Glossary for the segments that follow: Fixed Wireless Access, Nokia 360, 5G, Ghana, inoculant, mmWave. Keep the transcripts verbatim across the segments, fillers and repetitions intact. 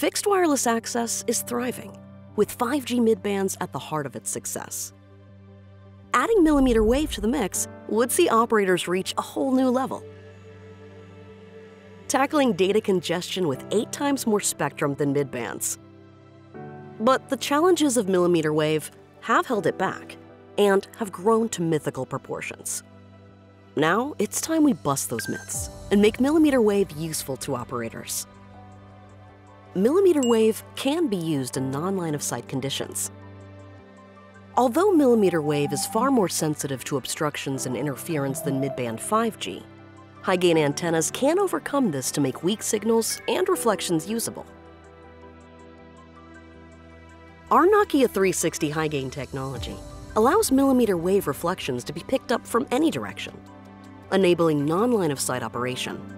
Fixed wireless access is thriving, with five G midbands at the heart of its success. Adding millimeter wave to the mix would see operators reach a whole new level, tackling data congestion with eight times more spectrum than midbands. But the challenges of millimeter wave have held it back and have grown to mythical proportions. Now it's time we bust those myths and make millimeter wave useful to operators. Millimeter wave can be used in non-line-of-sight conditions. Although millimeter wave is far more sensitive to obstructions and interference than midband five G, high-gain antennas can overcome this to make weak signals and reflections usable. Our Nokia three sixty high-gain technology allows millimeter wave reflections to be picked up from any direction, enabling non-line-of-sight operation.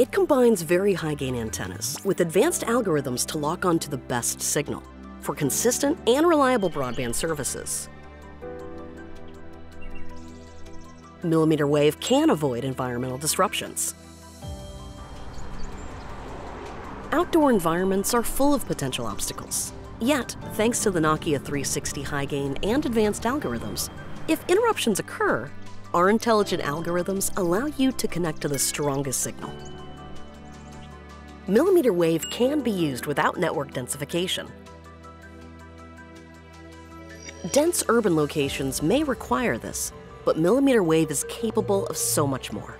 It combines very high-gain antennas with advanced algorithms to lock onto the best signal for consistent and reliable broadband services. Millimeter wave can avoid environmental disruptions. Outdoor environments are full of potential obstacles. Yet, thanks to the Nokia three sixty high-gain and advanced algorithms, if interruptions occur, our intelligent algorithms allow you to connect to the strongest signal. Millimeter wave can be used without network densification. Dense urban locations may require this, but millimeter wave is capable of so much more.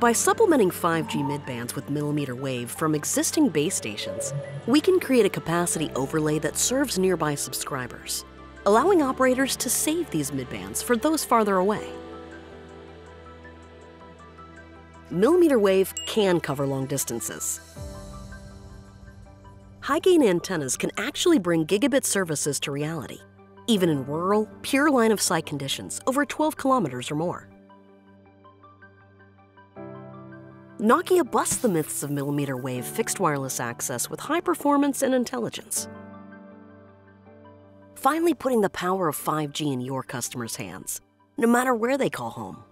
By supplementing five G midbands with millimeter wave from existing base stations, we can create a capacity overlay that serves nearby subscribers, allowing operators to save these midbands for those farther away. Millimeter wave can cover long distances. High-gain antennas can actually bring gigabit services to reality, even in rural, pure line-of-sight conditions over twelve kilometers or more. Nokia busts the myths of millimeter wave fixed wireless access with high performance and intelligence, finally putting the power of five G in your customers' hands, no matter where they call home.